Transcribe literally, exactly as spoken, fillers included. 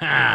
Ha!